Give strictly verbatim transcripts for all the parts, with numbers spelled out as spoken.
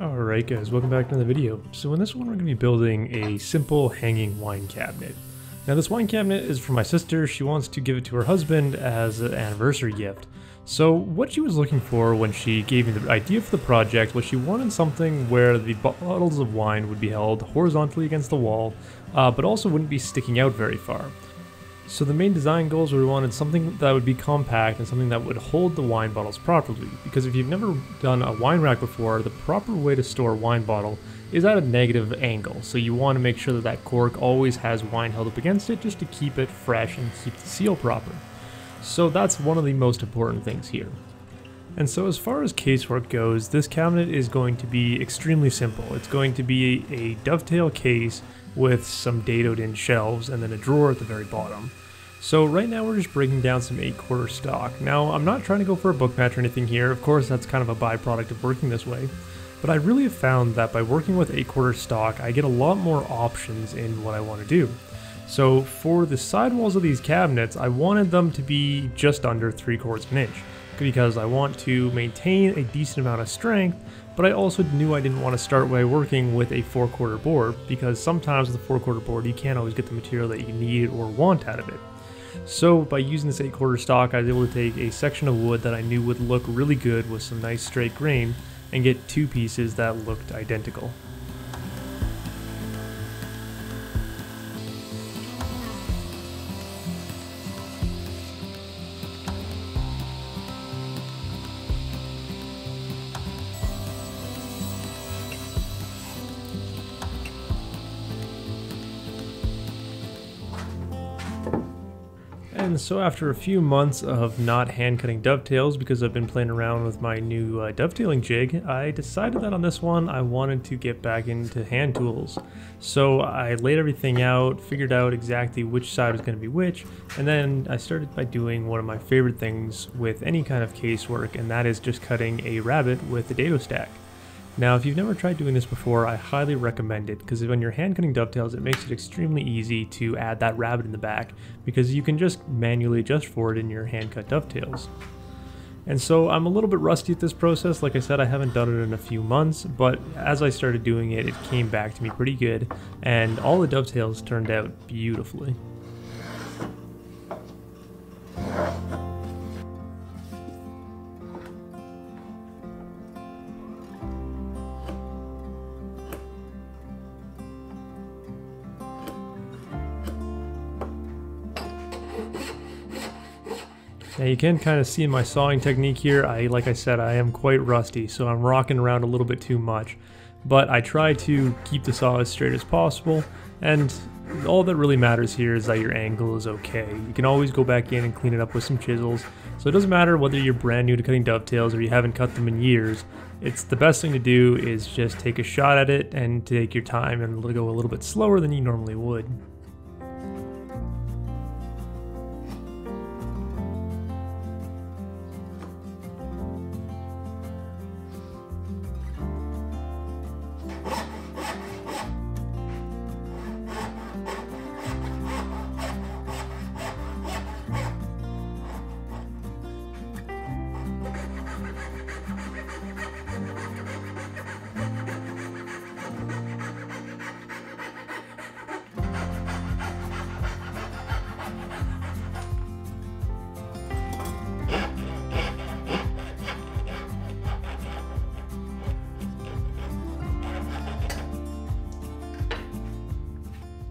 Alright guys, welcome back to another video. So in this one we're going to be building a simple hanging wine cabinet. Now this wine cabinet is for my sister. She wants to give it to her husband as an anniversary gift. So what she was looking for when she gave me the idea for the project was she wanted something where the bottles of wine would be held horizontally against the wall, uh, but also wouldn't be sticking out very far. So the main design goals were we wanted something that would be compact and something that would hold the wine bottles properly, because if you've never done a wine rack before, the proper way to store a wine bottle is at a negative angle, so you want to make sure that that cork always has wine held up against it just to keep it fresh and keep the seal proper. So that's one of the most important things here. And so as far as casework goes, this cabinet is going to be extremely simple. It's going to be a dovetail case with some dadoed in shelves and then a drawer at the very bottom. So right now we're just breaking down some eight quarter stock. Now I'm not trying to go for a book match or anything here, of course that's kind of a byproduct of working this way, but I really have found that by working with eight quarter stock I get a lot more options in what I want to do. So for the sidewalls of these cabinets I wanted them to be just under three quarters of an inch, because I want to maintain a decent amount of strength, but I also knew I didn't want to start by working with a four quarter board, because sometimes with a four quarter board you can't always get the material that you need or want out of it. So by using this eight quarter stock I was able to take a section of wood that I knew would look really good with some nice straight grain and get two pieces that looked identical. And so after a few months of not hand cutting dovetails, because I've been playing around with my new uh, dovetailing jig, I decided that on this one I wanted to get back into hand tools. So I laid everything out, figured out exactly which side was going to be which, and then I started by doing one of my favorite things with any kind of casework, and that is just cutting a rabbit with a dado stack. Now if you've never tried doing this before, I highly recommend it, because when you're hand cutting dovetails it makes it extremely easy to add that rabbit in the back, because you can just manually adjust for it in your hand cut dovetails. And so I'm a little bit rusty at this process, like I said I haven't done it in a few months, but as I started doing it, it came back to me pretty good, and all the dovetails turned out beautifully. Now you can kind of see my sawing technique here, I, like I said, I am quite rusty, so I'm rocking around a little bit too much. But I try to keep the saw as straight as possible, and all that really matters here is that your angle is okay. You can always go back in and clean it up with some chisels, so it doesn't matter whether you're brand new to cutting dovetails or you haven't cut them in years. It's the best thing to do is just take a shot at it and take your time and go a little bit slower than you normally would.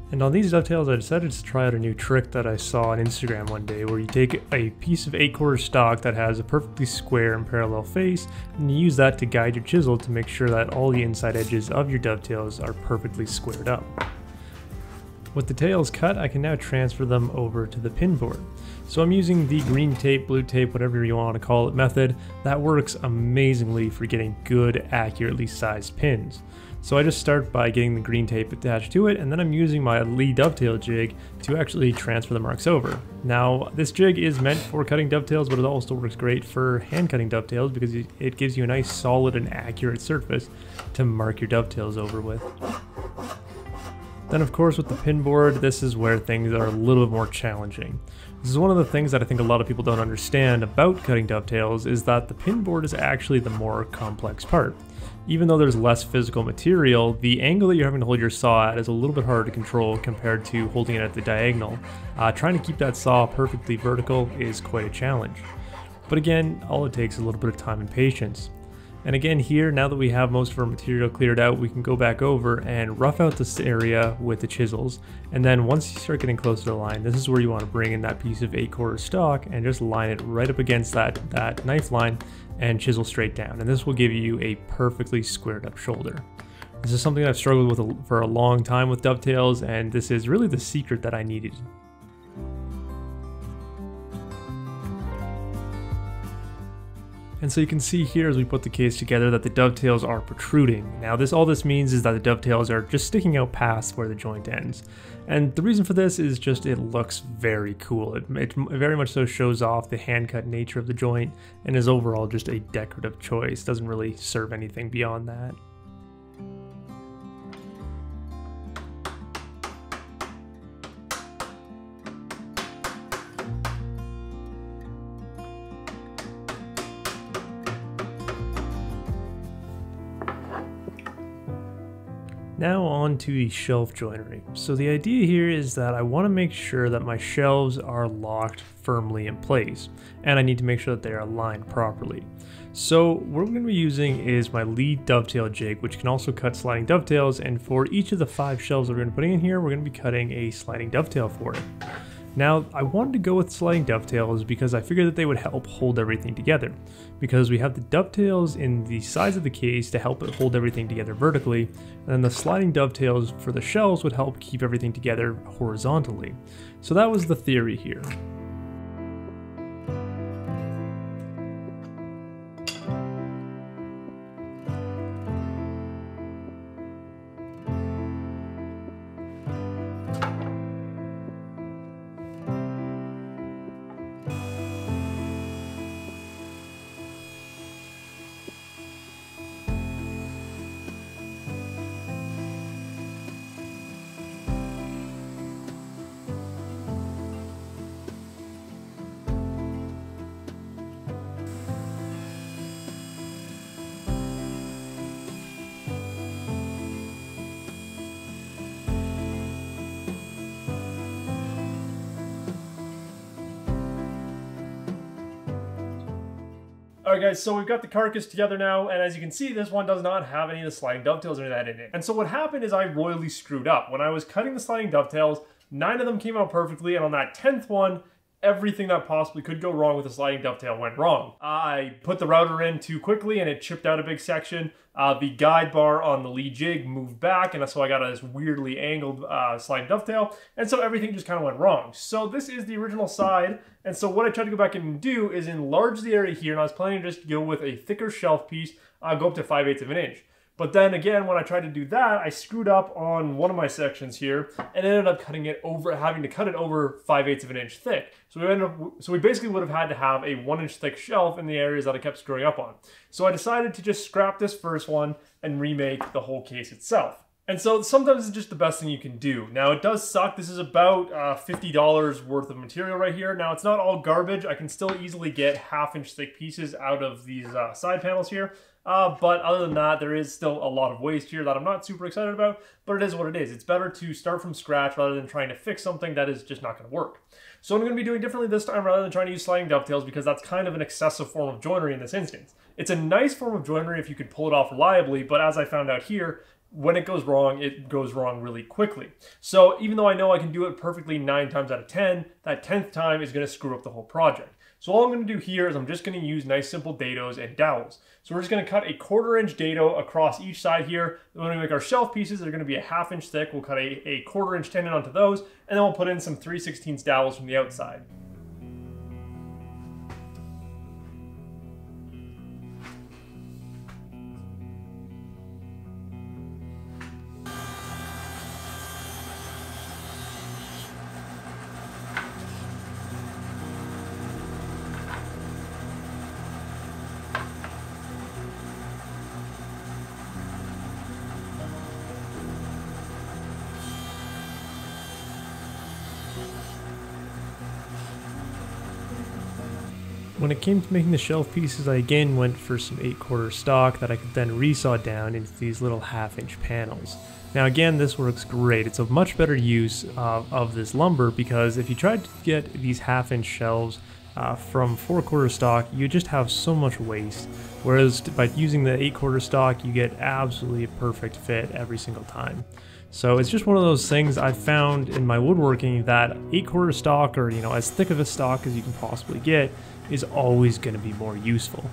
And on these dovetails I decided to try out a new trick that I saw on Instagram one day, where you take a piece of eight quarter stock that has a perfectly square and parallel face, and you use that to guide your chisel to make sure that all the inside edges of your dovetails are perfectly squared up. With the tails cut, I can now transfer them over to the pin board. So I'm using the green tape, blue tape, whatever you want to call it method. That works amazingly for getting good, accurately sized pins. So I just start by getting the green tape attached to it, and then I'm using my Lee dovetail jig to actually transfer the marks over. Now this jig is meant for cutting dovetails, but it also works great for hand cutting dovetails because it gives you a nice solid and accurate surface to mark your dovetails over with. Then of course with the pin board, this is where things are a little bit more challenging. This is one of the things that I think a lot of people don't understand about cutting dovetails, is that the pin board is actually the more complex part. even though there's less physical material, the angle that you're having to hold your saw at is a little bit harder to control compared to holding it at the diagonal. Uh, trying to keep that saw perfectly vertical is quite a challenge. But again, all it takes is a little bit of time and patience. And again here, now that we have most of our material cleared out, we can go back over and rough out this area with the chisels. And then once you start getting close to the line, this is where you want to bring in that piece of eight quarter stock and just line it right up against that, that knife line and chisel straight down. And this will give you a perfectly squared up shoulder. This is something I've struggled with for a long time with dovetails, and this is really the secret that I needed. And so you can see here as we put the case together that the dovetails are protruding. Now this all this means is that the dovetails are just sticking out past where the joint ends. And the reason for this is just it looks very cool. It, it very much so shows off the hand-cut nature of the joint and is overall just a decorative choice. Doesn't really serve anything beyond that. Now on to the shelf joinery. So the idea here is that I want to make sure that my shelves are locked firmly in place, and I need to make sure that they are aligned properly. So what we're going to be using is my lead dovetail jig, which can also cut sliding dovetails, and for each of the five shelves that we're going to be putting in here, we're going to be cutting a sliding dovetail for it. Now, I wanted to go with sliding dovetails because I figured that they would help hold everything together, because we have the dovetails in the sides of the case to help it hold everything together vertically, and then the sliding dovetails for the shelves would help keep everything together horizontally. So that was the theory here. Alright guys, so we've got the carcass together now, and as you can see, this one does not have any of the sliding dovetails or that in it. And so what happened is I royally screwed up. When I was cutting the sliding dovetails, nine of them came out perfectly, and on that tenth one, everything that possibly could go wrong with a sliding dovetail went wrong. I put the router in too quickly and it chipped out a big section. Uh, the guide bar on the lead jig moved back, and so I got this weirdly angled uh, sliding dovetail, and so everything just kind of went wrong. So this is the original side, and so what I tried to go back and do is enlarge the area here, and I was planning to just go with a thicker shelf piece, uh, go up to five eighths of an inch. But then again, when I tried to do that, I screwed up on one of my sections here and ended up cutting it over, having to cut it over five eighths of an inch thick. So we, ended up, so we basically would have had to have a one inch thick shelf in the areas that I kept screwing up on. So I decided to just scrap this first one and remake the whole case itself. And so sometimes it's just the best thing you can do. Now it does suck. This is about uh, fifty dollars worth of material right here. Now it's not all garbage. I can still easily get half inch thick pieces out of these uh, side panels here. Uh, but other than that, there is still a lot of waste here that I'm not super excited about, but it is what it is. It's better to start from scratch rather than trying to fix something that is just not going to work. So what I'm going to be doing differently this time, rather than trying to use sliding dovetails, because that's kind of an excessive form of joinery in this instance. It's a nice form of joinery if you could pull it off reliably, but as I found out here, when it goes wrong, it goes wrong really quickly. So even though I know I can do it perfectly nine times out of ten, that tenth time is going to screw up the whole project. So all I'm going to do here is I'm just going to use nice simple dados and dowels. So we're just going to cut a quarter inch dado across each side here. When we make our shelf pieces, they're going to be a half inch thick. We'll cut a, a quarter inch tendon onto those, and then we'll put in some three sixteenths dowels from the outside. When it came to making the shelf pieces, I again went for some eight quarter stock that I could then resaw down into these little half inch panels. Now again, this works great. It's a much better use uh, of this lumber, because if you tried to get these half inch shelves uh, from four quarter stock, you just have so much waste, whereas by using the eight quarter stock, you get absolutely a perfect fit every single time. So it's just one of those things I've found in my woodworking that eight quarter stock, or you know, as thick of a stock as you can possibly get, is always going to be more useful.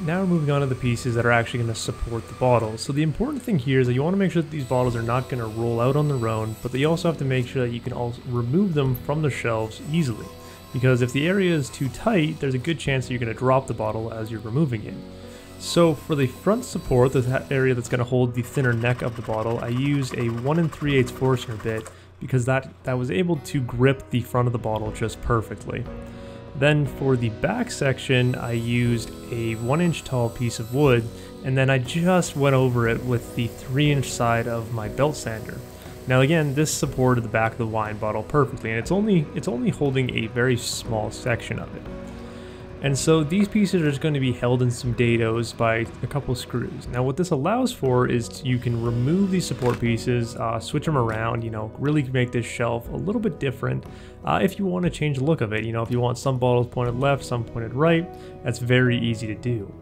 Now we're moving on to the pieces that are actually going to support the bottle. So the important thing here is that you want to make sure that these bottles are not going to roll out on their own, but that you also have to make sure that you can also remove them from the shelves easily. Because if the area is too tight, there's a good chance that you're going to drop the bottle as you're removing it. So for the front support, the area that's going to hold the thinner neck of the bottle, I used a one and three eighths Forstner bit, because that, that was able to grip the front of the bottle just perfectly. Then for the back section, I used a one inch tall piece of wood, and then I just went over it with the three inch side of my belt sander. Now again, this supported the back of the wine bottle perfectly, and it's only, it's only holding a very small section of it. And so these pieces are just going to be held in some dados by a couple screws. Now what this allows for is you can remove these support pieces, uh, switch them around, you know, really make this shelf a little bit different uh, if you want to change the look of it. You know, if you want some bottles pointed left, some pointed right, that's very easy to do.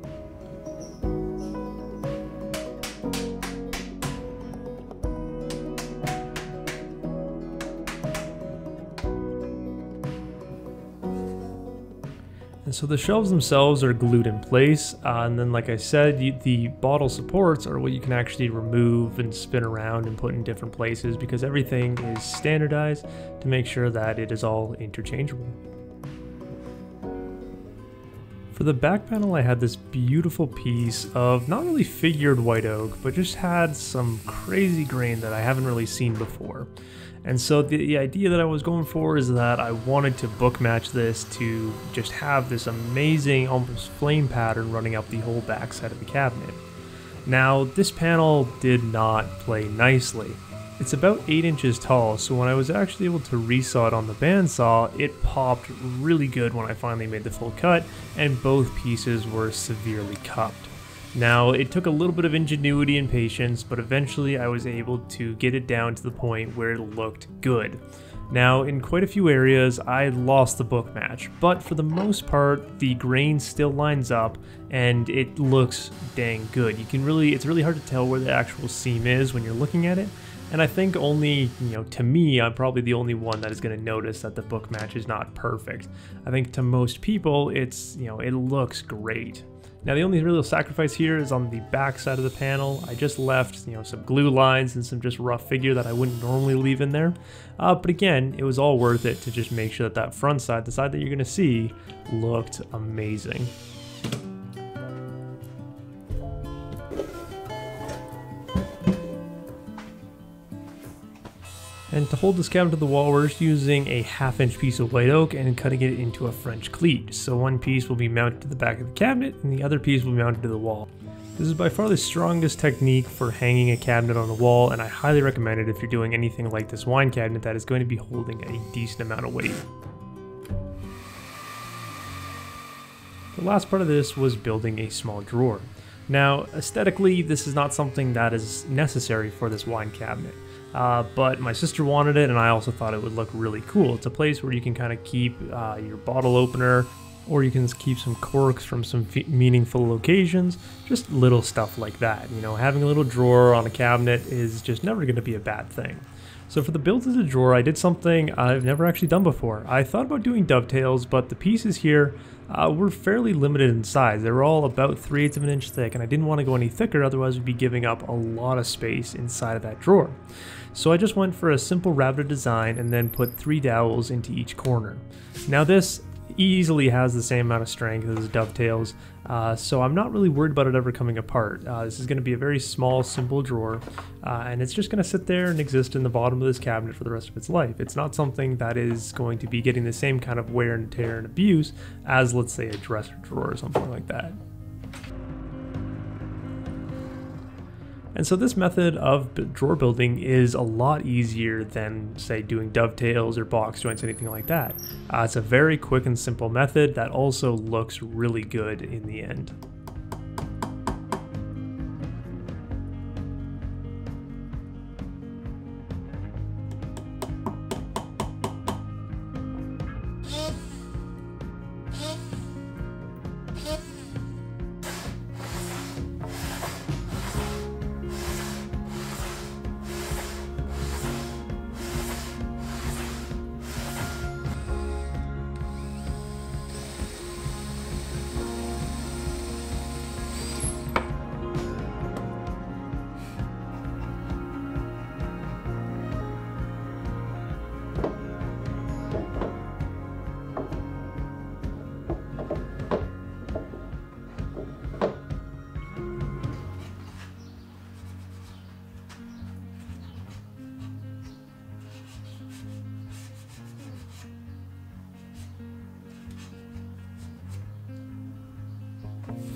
And so the shelves themselves are glued in place, uh, and then like I said, you, the bottle supports are what you can actually remove and spin around and put in different places, because everything is standardized to make sure that it is all interchangeable. For the back panel, I had this beautiful piece of not really figured white oak, but just had some crazy grain that I haven't really seen before. And so the idea that I was going for is that I wanted to book match this to just have this amazing almost flame pattern running up the whole back side of the cabinet. Now this panel did not play nicely. It's about eight inches tall, so when I was actually able to resaw it on the bandsaw, it popped really good when I finally made the full cut, and both pieces were severely cupped. Now, it took a little bit of ingenuity and patience, but eventually I was able to get it down to the point where it looked good. Now, in quite a few areas, I lost the book match, but for the most part, the grain still lines up and it looks dang good. You can really, it's really hard to tell where the actual seam is when you're looking at it, and I think only, you know, to me, I'm probably the only one that is going to notice that the book match is not perfect. I think to most people, it's, you know, it looks great. Now the only real sacrifice here is on the back side of the panel. I just left, you know, some glue lines and some just rough figure that I wouldn't normally leave in there. Uh, but again, it was all worth it to just make sure that that front side, the side that you're going to see, looked amazing. And to hold this cabinet to the wall, we're just using a half inch piece of white oak and cutting it into a French cleat. So one piece will be mounted to the back of the cabinet and the other piece will be mounted to the wall. This is by far the strongest technique for hanging a cabinet on a wall, and I highly recommend it if you're doing anything like this wine cabinet that is going to be holding a decent amount of weight. The last part of this was building a small drawer. Now, aesthetically, this is not something that is necessary for this wine cabinet. Uh, but my sister wanted it, and I also thought it would look really cool. It's a place where you can kind of keep uh, your bottle opener, or you can keep some corks from some meaningful occasions, just little stuff like that. You know, having a little drawer on a cabinet is just never going to be a bad thing. So for the build of the drawer, I did something I've never actually done before. I thought about doing dovetails, but the pieces here uh, were fairly limited in size. They were all about three eighths of an inch thick, and I didn't want to go any thicker, otherwise we'd be giving up a lot of space inside of that drawer. So I just went for a simple routed design and then put three dowels into each corner. Now this easily has the same amount of strength as dovetails, uh, so I'm not really worried about it ever coming apart. Uh, this is going to be a very small, simple drawer, uh, and it's just going to sit there and exist in the bottom of this cabinet for the rest of its life. It's not something that is going to be getting the same kind of wear and tear and abuse as, let's say, a dresser drawer or something like that. And so this method of drawer building is a lot easier than, say, doing dovetails or box joints, anything like that. Uh, it's a very quick and simple method that also looks really good in the end. Thank you.